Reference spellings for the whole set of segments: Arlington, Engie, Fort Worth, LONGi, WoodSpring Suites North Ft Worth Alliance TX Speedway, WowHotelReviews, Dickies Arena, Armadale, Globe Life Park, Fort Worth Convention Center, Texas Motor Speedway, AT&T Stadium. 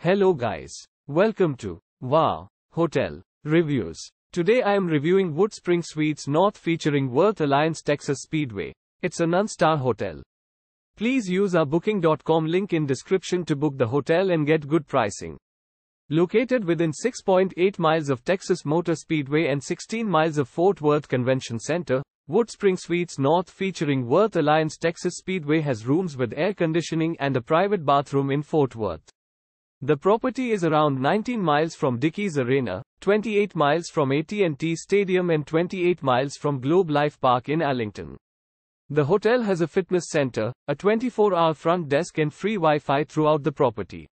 Hello guys, welcome to Wow Hotel Reviews. Today I am reviewing WoodSpring Suites North featuring Worth Alliance Texas Speedway. It's a non-star hotel. Please use our booking.com link in description to book the hotel and get good pricing. Located within 6.8 miles of Texas Motor Speedway and 16 miles of Fort Worth Convention Center, WoodSpring Suites North featuring Worth Alliance Texas Speedway has rooms with air conditioning and a private bathroom in Fort Worth. The property is around 19 miles from Dickies Arena, 28 miles from AT&T Stadium and 28 miles from Globe Life Park in Arlington. The hotel has a fitness center, a 24-hour front desk and free Wi-Fi throughout the property.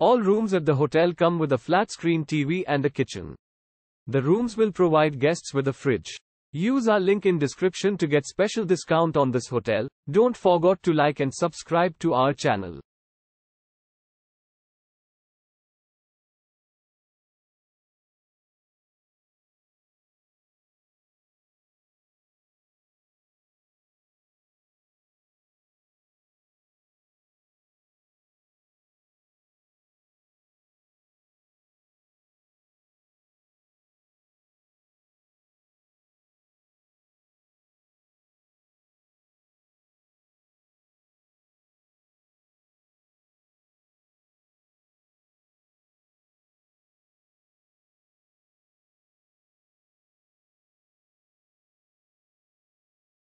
All rooms at the hotel come with a flat-screen TV and a kitchen. The rooms will provide guests with a fridge. Use our link in description to get special discount on this hotel. Don't forget to like and subscribe to our channel.